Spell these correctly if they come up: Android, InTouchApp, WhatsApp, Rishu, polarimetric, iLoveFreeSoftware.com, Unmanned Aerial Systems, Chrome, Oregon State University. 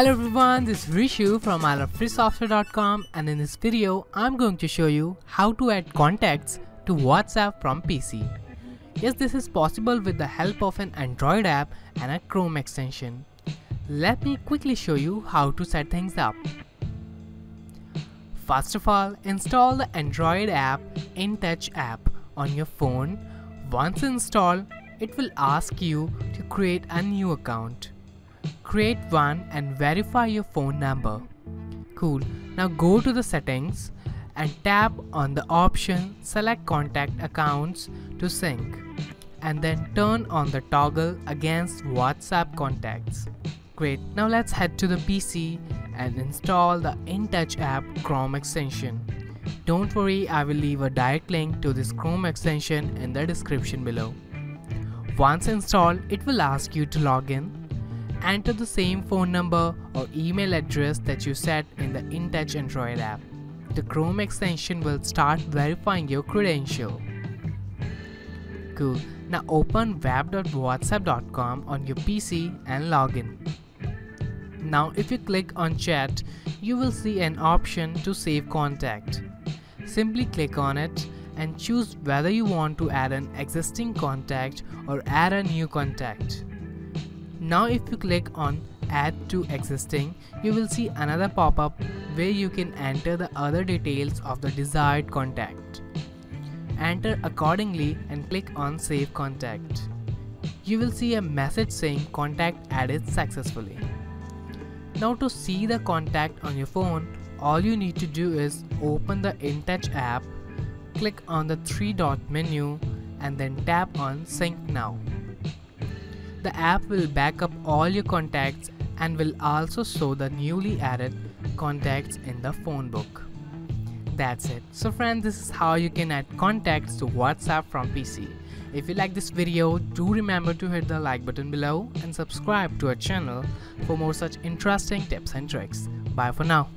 Hello everyone, this is Rishu from iLoveFreeSoftware.com, and in this video I'm going to show you how to add contacts to WhatsApp from PC. Yes, this is possible with the help of an Android app and a Chrome extension. Let me quickly show you how to set things up. First of all, install the Android app InTouchApp on your phone. Once installed, it will ask you to create a new account. Create one and verify your phone number. Cool. Now go to the settings and tap on the option select contact accounts to sync, and then turn on the toggle against WhatsApp contacts. Great. Now let's head to the PC and install the InTouchApp Chrome extension. Don't worry, I will leave a direct link to this Chrome extension in the description below. Once installed, it will ask you to log in. Enter the same phone number or email address that you set in the InTouch Android app. The Chrome extension will start verifying your credential. Cool. Now open web.whatsapp.com on your PC and log in. Now if you click on chat, you will see an option to save contact. Simply click on it and choose whether you want to add an existing contact or add a new contact. Now if you click on add to existing, you will see another pop-up where you can enter the other details of the desired contact. Enter accordingly and click on save contact. You will see a message saying contact added successfully. Now to see the contact on your phone, all you need to do is open the InTouch app, click on the three-dot menu and then tap on sync now. The app will back up all your contacts and will also show the newly added contacts in the phone book. That's it. So friends, this is how you can add contacts to WhatsApp from PC. If you like this video, do remember to hit the like button below and subscribe to our channel for more such interesting tips and tricks. Bye for now.